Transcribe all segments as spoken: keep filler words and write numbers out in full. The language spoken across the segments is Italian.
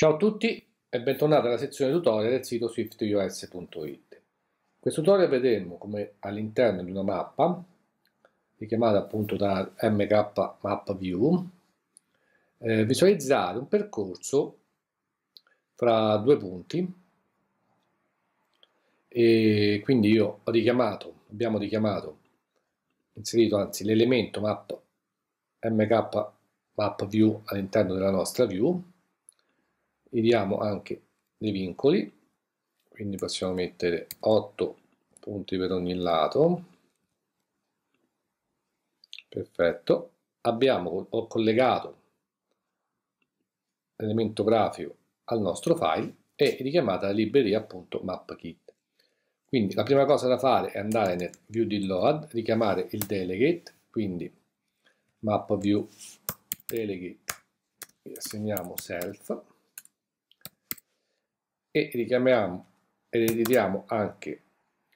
Ciao a tutti e bentornati alla sezione tutorial del sito swiftios punto it. In questo tutorial vedremo come all'interno di una mappa, richiamata appunto da MKMapView, eh, visualizzare un percorso fra due punti. E quindi io ho richiamato, abbiamo richiamato, inserito anzi l'elemento map MKMapView all'interno della nostra view. Gli diamo anche dei vincoli, quindi possiamo mettere otto punti per ogni lato. Perfetto. Abbiamo ho collegato l'elemento grafico al nostro file e richiamata la libreria appunto mapkit. Quindi la prima cosa da fare è andare nel view di load, richiamare il delegate, quindi mapview delegate, assegniamo self e richiamiamo ed editiamo anche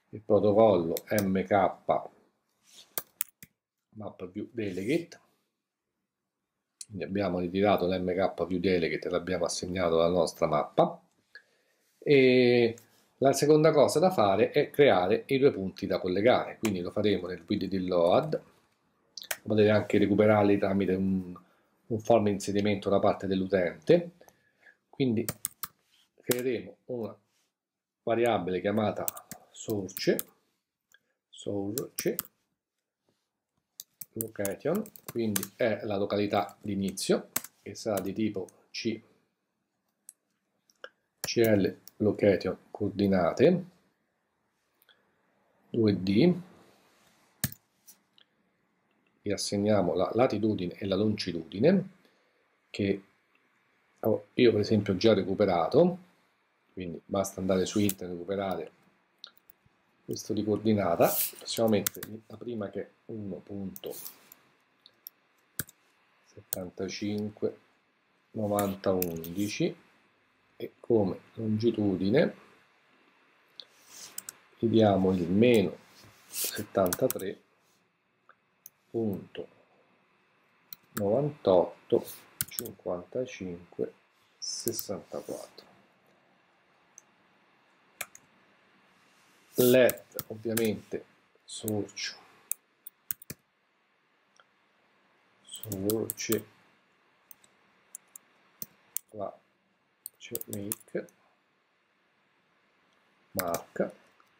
il protocollo MKMapViewDelegate. Quindi abbiamo ritirato l'MKViewDelegate e l'abbiamo assegnato alla nostra mappa. E la seconda cosa da fare è creare i due punti da collegare, quindi lo faremo nel video di load. Potete anche recuperarli tramite un, un form di inserimento da parte dell'utente. Quindi creeremo una variabile chiamata source, source location, quindi è la località di inizio, che sarà di tipo C, CLLocationCoordinate due D, gli assegniamo la latitudine e la longitudine, che io per esempio ho già recuperato. Quindi basta andare su internet e recuperare questo di coordinata. Possiamo mettere la prima che è uno punto settantacinque novanta undici e come longitudine gli diamo il meno settantatré punto novantotto cinquantacinque sessantaquattro. Let ovviamente source source la make mark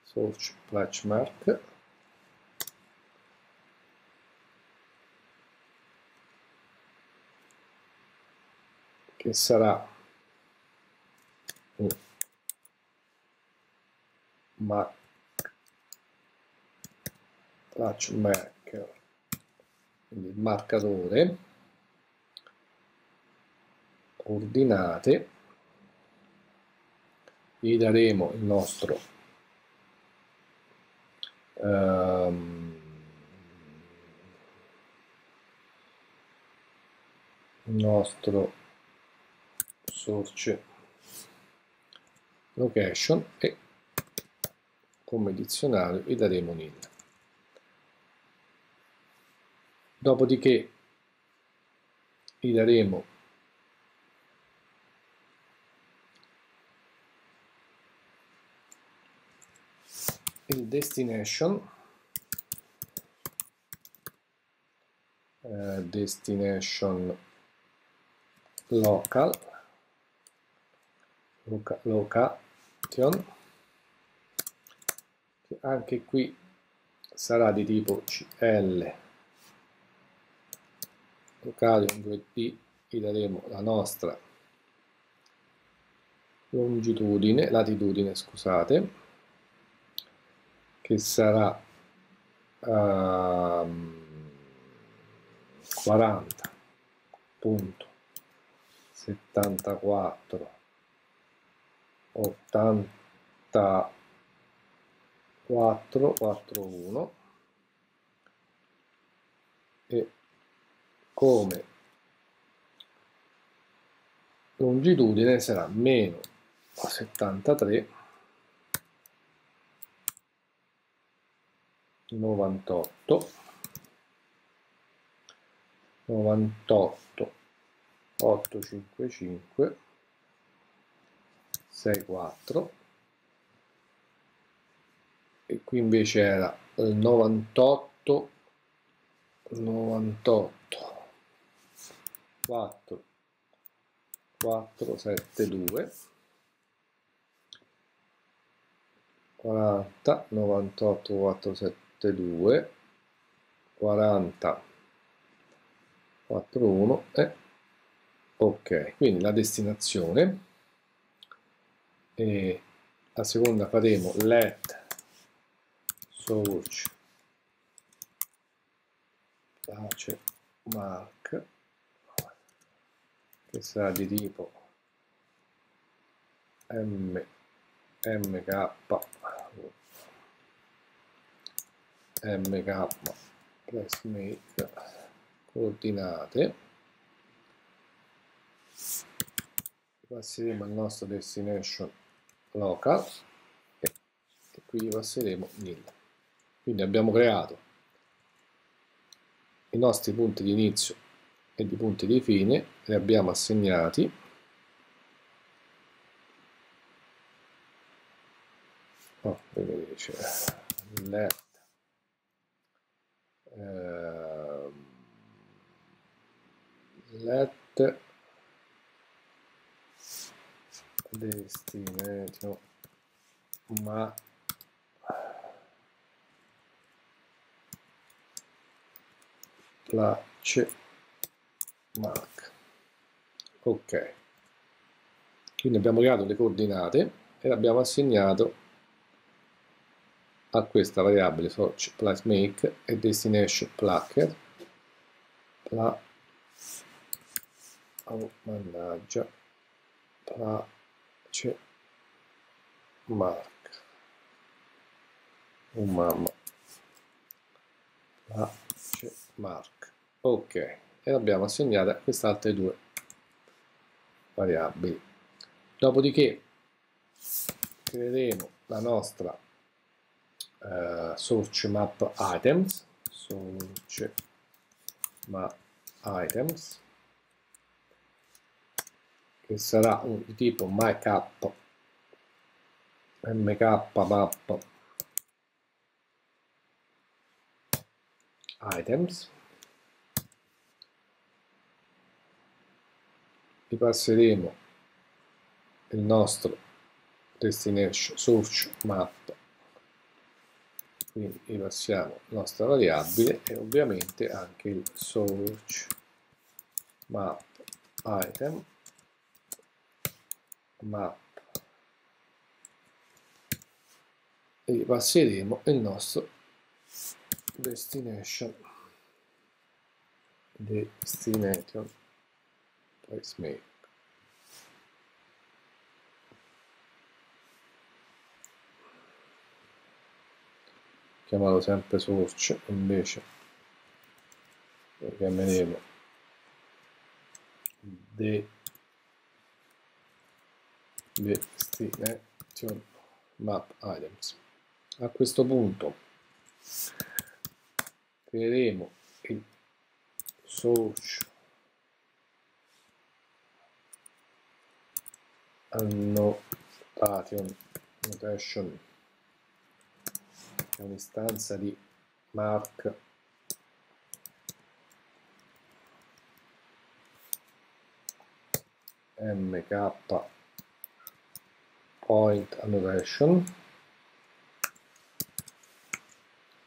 source placemark che sarà un mark Marker, quindi il marcatore ordinate, gli daremo il nostro um, il nostro source location e come dizionario gli daremo un il. Dopodiché gli daremo il destination, eh, destination local, loca, location, che anche qui sarà di tipo C L. Location due D, gli daremo la nostra longitudine, latitudine, scusate, che sarà um, quaranta punto settantaquattro ottantaquattro quarantuno e come longitudine sarà meno settantatré novantotto novantotto ottocentocinquantacinque sei quattro, e qui invece era novantotto quattrocentosettantadue quaranta novantotto quattrocentosettantadue quaranta quattrovantuno e ok. Quindi la destinazione, e la seconda faremo let source place mark, che sarà di tipo m mk MKPlacemark coordinate. Passeremo al nostro destination local e qui passeremo nil. Quindi abbiamo creato i nostri punti di inizio e i punti di fine, li abbiamo assegnati oh, dice, let eh, let destination ma place mark. Ok, quindi abbiamo creato le coordinate e le abbiamo assegnato a questa variabile source place make e destination placer pla oh, mannaggia pla mark oh mamma place mark. Ok, e l'abbiamo assegnata a queste altre due variabili. Dopodiché creeremo la nostra uh, source map items source map items che sarà un, di tipo mk mkmap items. Gli passeremo il nostro destination source map, quindi gli passiamo la nostra variabile e ovviamente anche il source map item map, e passeremo il nostro destination destination placemark. Chiamalo sempre source, invece lo chiameremo de destination map items. A questo punto creeremo il source annotation, annotation è un'istanza di mark mk point annotation,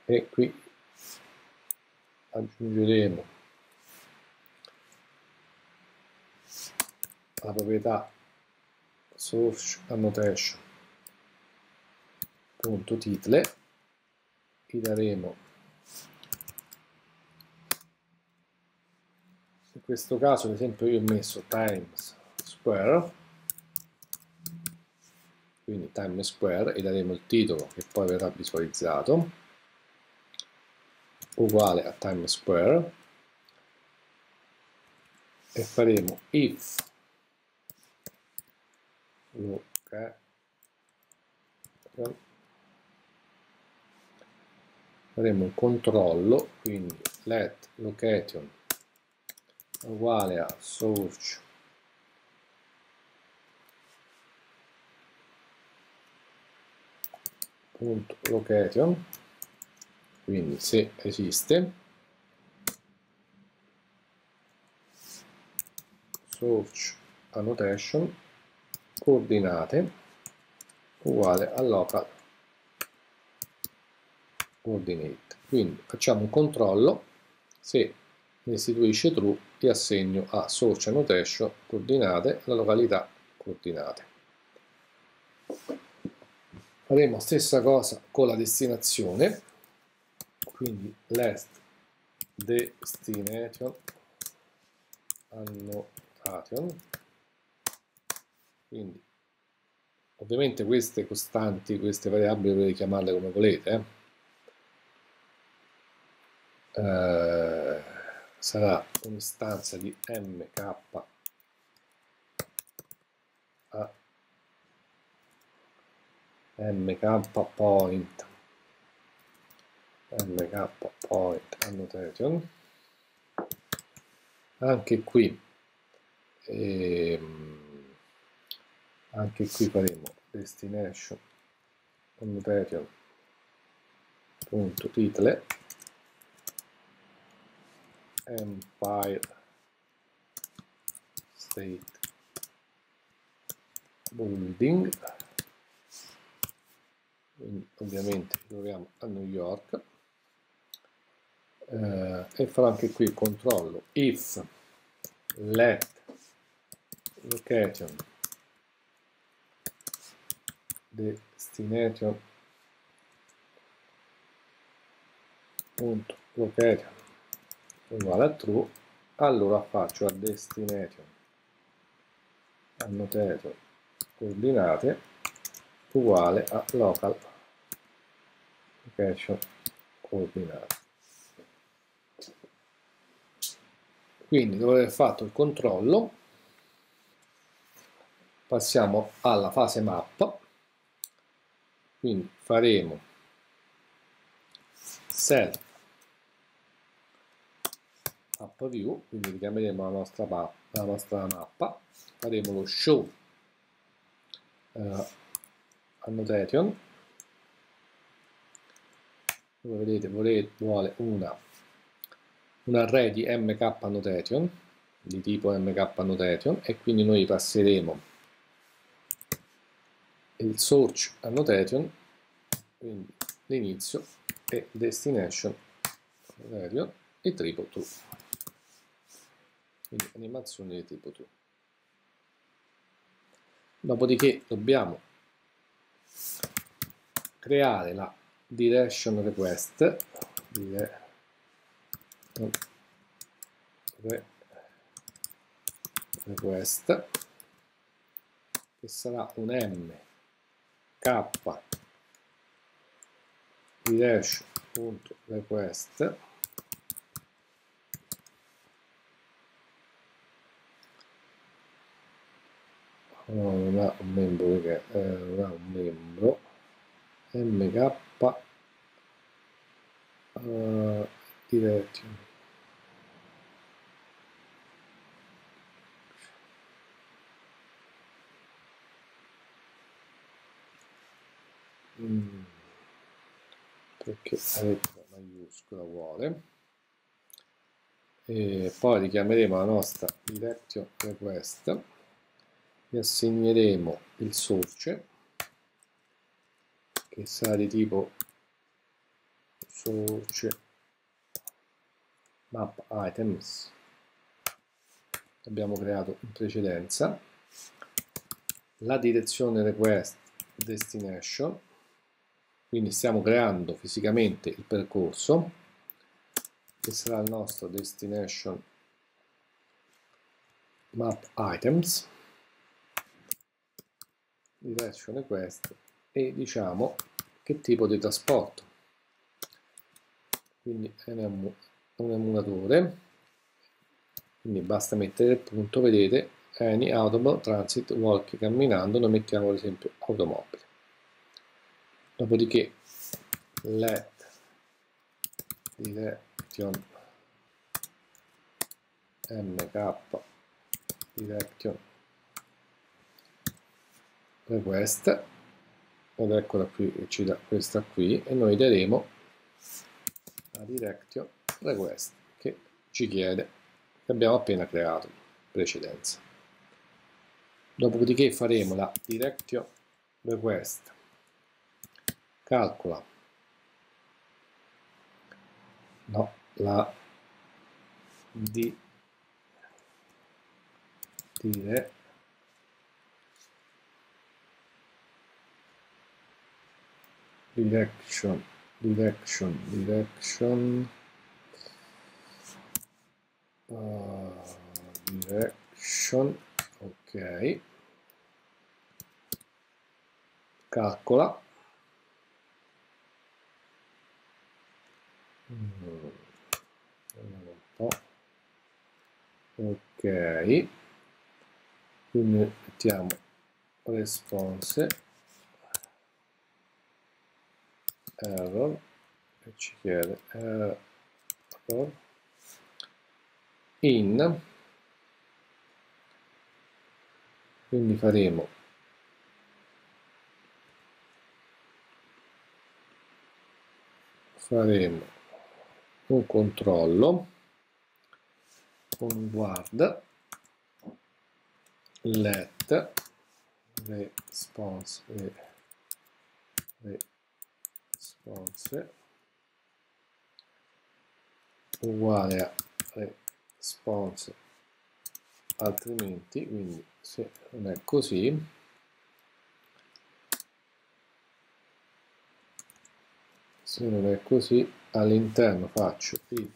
e qui aggiungeremo la proprietà source annotation punto title, gli daremo in questo caso, ad esempio, io ho messo times square, quindi Times Square, e daremo il titolo che poi verrà visualizzato uguale a Times Square, e faremo if location, faremo un controllo, quindi let location uguale a source map.location, quindi se esiste search annotation coordinate uguale a local coordinate. Quindi facciamo un controllo, se mi restituisce true e assegno a search annotation coordinate la località coordinate. Faremo la stessa cosa con la destinazione, quindi last destination annotation, quindi ovviamente queste costanti, queste variabili potete chiamarle come volete, eh. Eh, sarà un'istanza di mk a mkPoint MKPointAnnotation. Anche qui ehm, anche qui faremo destination annotation punto title empire state building, quindi ovviamente ci troviamo a New York, eh, e farò anche qui il controllo if let location destination punto location uguale a true, allora faccio a destination annotation coordinate uguale a local location coordinate. Quindi dopo aver fatto il controllo passiamo alla fase mappa, quindi faremo self map view, quindi richiameremo la nostra, map, la nostra mappa, faremo lo show eh, annotation, come vedete volete, vuole una, un array di mk annotation di tipo mk annotation, e quindi noi passeremo il search annotation, quindi l'inizio e destination annotation e triple true, quindi animazione di tipo true. Dopodiché dobbiamo creare la direction request, dire, re, request che sarà un mk direction.request no, non ha un membro perché eh, non ha un membro mk uh, direction mm. perché la lettera maiuscola vuole, e poi richiameremo la nostra direction request, gli assegneremo il source che sarà di tipo source map items che abbiamo creato in precedenza, la direzione request destination, quindi stiamo creando fisicamente il percorso che sarà il nostro destination map items direction request, e diciamo che tipo di trasporto, quindi è un emulatore, quindi basta mettere il punto, vedete, any automobile, transit, walk, camminando, noi mettiamo ad esempio automobile, dopodiché let direction mk direction request ed eccola qui, ci dà questa qui, e noi daremo la direction request che ci chiede, che abbiamo appena creato in precedenza. Dopodiché faremo la direction request calcola no, la di dire direction direction direction uh, direction ok calcola mm. un po'. Ok, quindi mettiamo response error e ci chiede error in, quindi faremo faremo un controllo con un guard let response response uguale a response altrimenti, quindi se non è così se non è così all'interno faccio il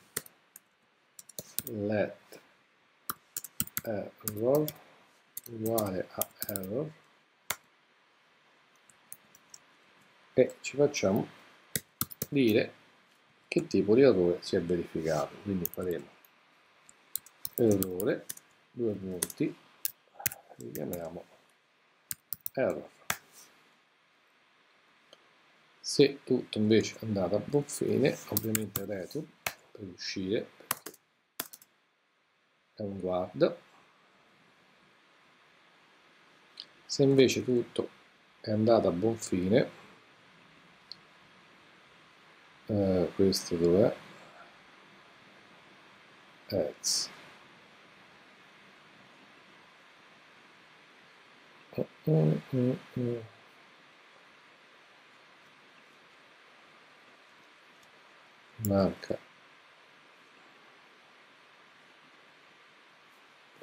let error uguale a error e ci facciamo dire che tipo di errore si è verificato, quindi faremo errore due punti li chiamiamo error. Se tutto invece è andato a buon fine, ovviamente return per uscire perché è un guard. Se invece tutto è andato a buon fine, eh, questo dov'è? Else. Mm, mm, mm. Manca.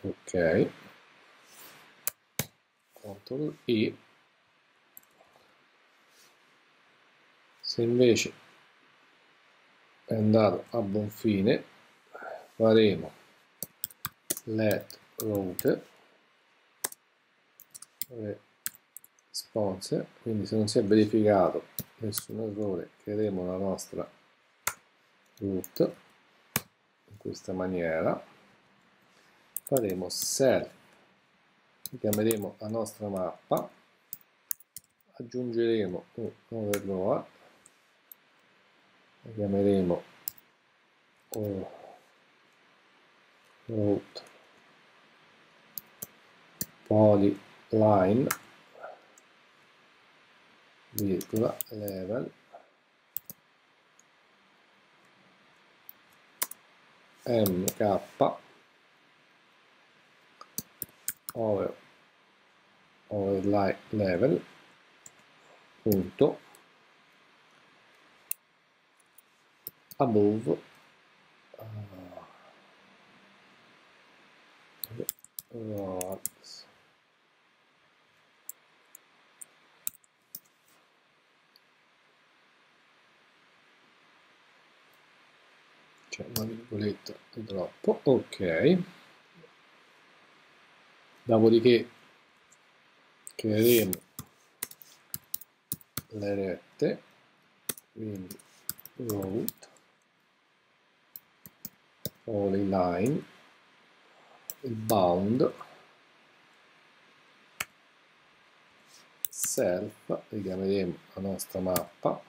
Ok. Ctrl I. Se invece è andato a buon fine, faremo let route response, quindi se non si è verificato nessun errore, creeremo la nostra root in questa maniera, faremo self, chiameremo la nostra mappa, aggiungeremo un overload, la chiameremo root polyline virgola level mk over overlay level punto above uh, una virgoletta è troppo, ok. Dopodiché creeremo le rette, quindi route polyline bound self, richiameremo la nostra mappa.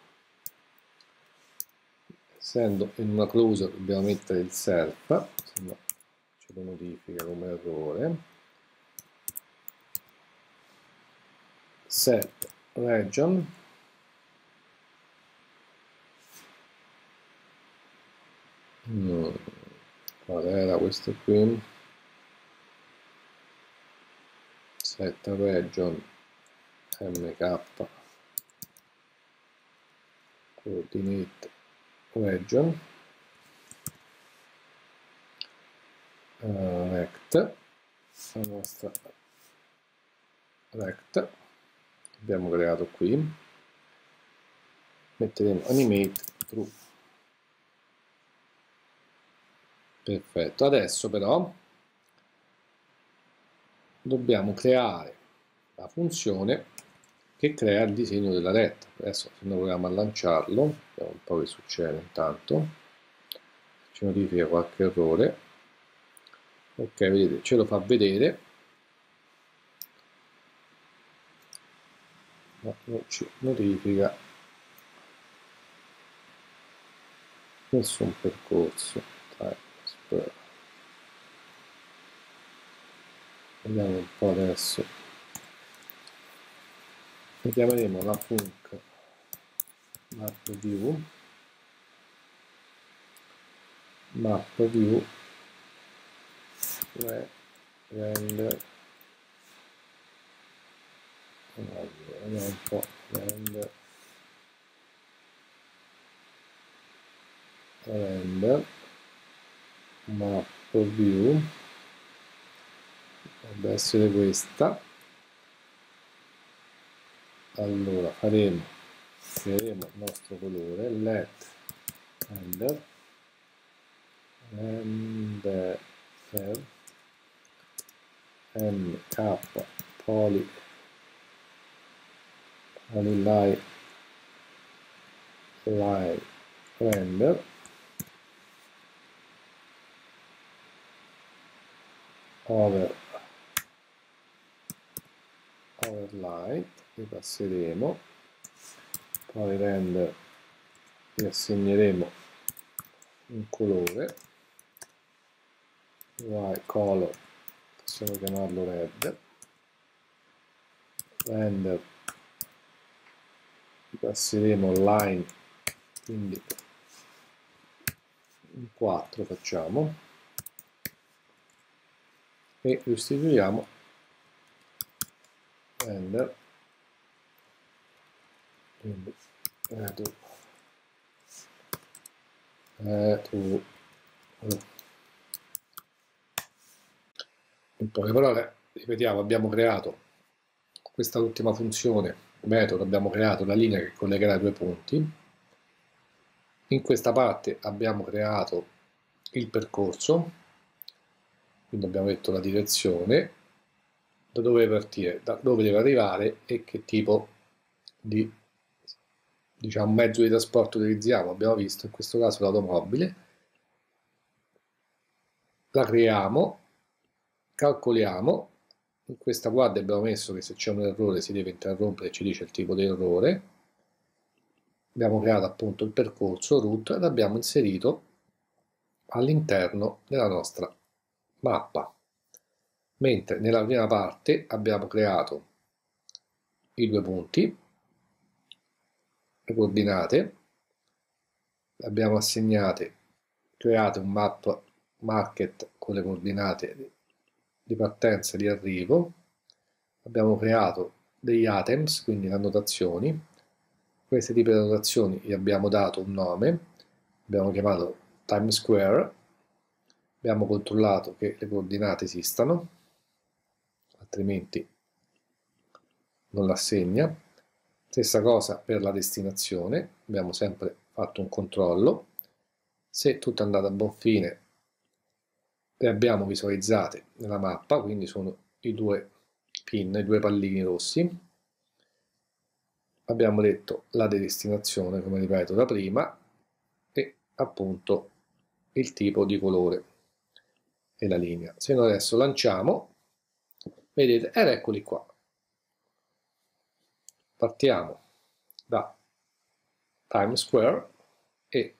Essendo in una clausola dobbiamo mettere il self, se no ce lo notifica come errore. Set region no. Qual era questo qui? Set region mk coordinate region uh, rect, la nostra rect che abbiamo creato qui, metteremo animate true. Perfetto. Adesso però dobbiamo creare la funzione che crea il disegno della retta. Adesso se noi proviamo a lanciarlo, vediamo un po' che succede intanto, ci notifica qualche errore. Ok, vedete, ce lo fa vedere, ma non ci notifica nessun percorso. Dai, spero. Vediamo un po' adesso, e chiameremo la func mapview mapview render, vediamo un po' render render mapview, dovrebbe essere questa. Allora faremo, creeremo il nostro colore let render render mkPolylineRenderer. Over, overlay, li passeremo, poi render, gli assegneremo un colore, white color, possiamo chiamarlo red, render, gli passeremo line, quindi un quattro facciamo, e restituiamo render, quindi retu retu in poche parole ripetiamo, abbiamo creato questa ultima funzione metodo, abbiamo creato la linea che collegherà i due punti, in questa parte abbiamo creato il percorso. Quindi abbiamo detto la direzione, da dove partire, da dove deve arrivare e che tipo di, diciamo, mezzo di trasporto utilizziamo. Abbiamo visto in questo caso l'automobile. La creiamo, calcoliamo, in questa quadra abbiamo messo che se c'è un errore si deve interrompere e ci dice il tipo di errore. Abbiamo creato appunto il percorso route ed abbiamo inserito all'interno della nostra mappa, mentre nella prima parte abbiamo creato i due punti, le coordinate, le abbiamo assegnate, create un map market con le coordinate di partenza e di arrivo, abbiamo creato degli items, quindi le annotazioni, questi tipi di annotazioni gli abbiamo dato un nome, abbiamo chiamato Times Square. Abbiamo controllato che le coordinate esistano, altrimenti non l'assegna. Stessa cosa per la destinazione, abbiamo sempre fatto un controllo. Se tutto è andato a buon fine, le abbiamo visualizzate nella mappa, quindi sono i due pin, i due pallini rossi. Abbiamo detto la destinazione, come ripeto, da prima, e appunto il tipo di colore e la linea. Se noi adesso lanciamo, vedete, ed eccoli qua. Partiamo da Times Square e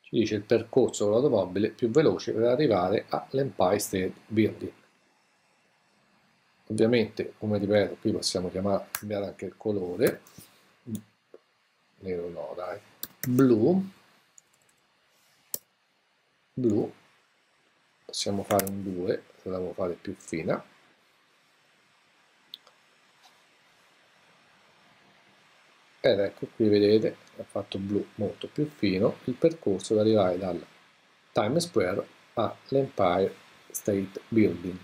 ci dice il percorso con l'automobile più veloce per arrivare all'Empire State Building. Ovviamente, come ripeto, qui possiamo chiamare, cambiare anche il colore, nero no dai, blu, blu, possiamo fare un due, dobbiamo fare più fina, ed ecco qui vedete ho fatto blu molto più fino il percorso da arrivare dal Times Square all'Empire State Building.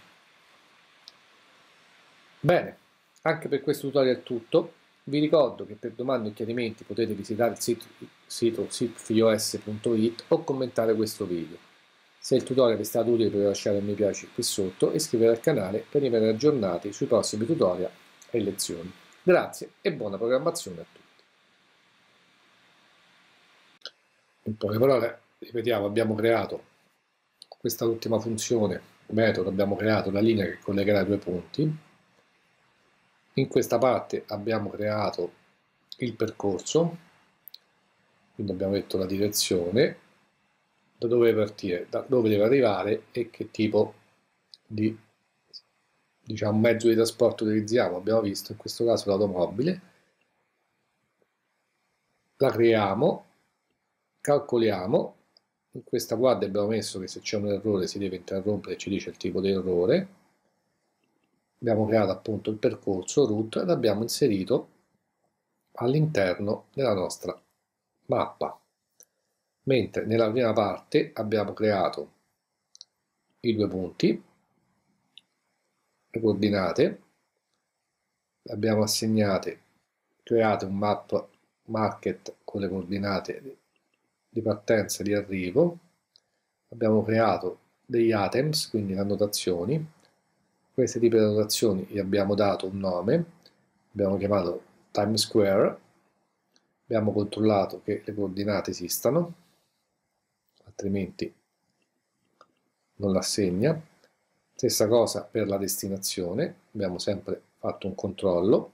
Bene, anche per questo tutorial è tutto. Vi ricordo che per domande o chiarimenti potete visitare il sito, sito swiftios punto it o commentare questo video. Se il tutorial vi è stato utile potete lasciare un mi piace qui sotto e iscrivervi al canale per rimanere aggiornati sui prossimi tutorial e lezioni. Grazie e buona programmazione a tutti. In poche parole, ripetiamo, abbiamo creato questa ultima funzione, metodo, abbiamo creato la linea che collegherà i due punti. In questa parte abbiamo creato il percorso, quindi abbiamo detto la direzione, da dove partire, da dove deve arrivare e che tipo di, diciamo, mezzo di trasporto utilizziamo. Abbiamo visto in questo caso l'automobile, la creiamo, calcoliamo, in questa quadra abbiamo messo che se c'è un errore si deve interrompere e ci dice il tipo di errore. Abbiamo creato appunto il percorso route e l'abbiamo inserito all'interno della nostra mappa, mentre nella prima parte abbiamo creato i due punti, le coordinate, le abbiamo assegnate, create un map market con le coordinate di partenza e di arrivo, abbiamo creato degli items, quindi le annotazioni. Questi tipi di annotazioni gli abbiamo dato un nome, abbiamo chiamato Times Square, abbiamo controllato che le coordinate esistano, altrimenti non l'assegna. Stessa cosa per la destinazione, abbiamo sempre fatto un controllo.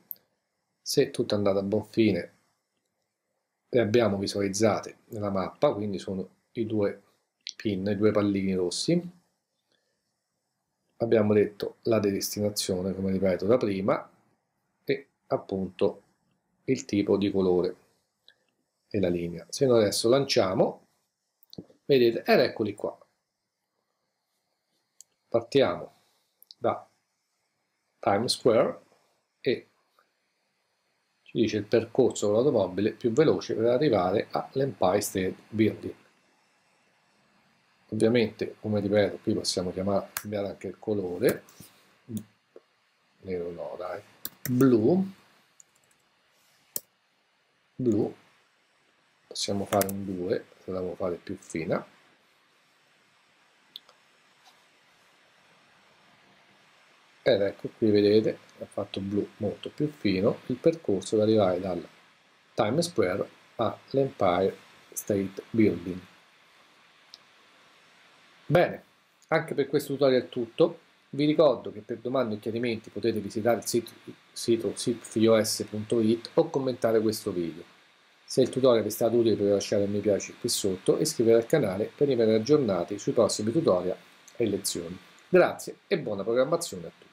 Se tutto è andato a buon fine, le abbiamo visualizzate nella mappa, quindi sono i due pin, i due pallini rossi. Abbiamo detto la destinazione, come ripeto da prima, e appunto il tipo di colore e la linea. Se noi adesso lanciamo, vedete, ed eccoli qua. Partiamo da Times Square e ci dice il percorso con l'automobile più veloce per arrivare all'Empire State Building. Ovviamente, come ripeto, qui possiamo chiamare, cambiare anche il colore, nero no, dai, blu, blu, possiamo fare un due, dobbiamo fare più fina, ed ecco qui vedete, ho fatto blu molto più fino, il percorso da arrivare dal Times Square all'Empire State Building. Bene, anche per questo tutorial è tutto. Vi ricordo che per domande o chiarimenti potete visitare il sito, sito swiftios punto it o commentare questo video. Se il tutorial vi è stato utile potete lasciare un mi piace qui sotto e iscrivervi al canale per rimanere aggiornati sui prossimi tutorial e lezioni. Grazie e buona programmazione a tutti.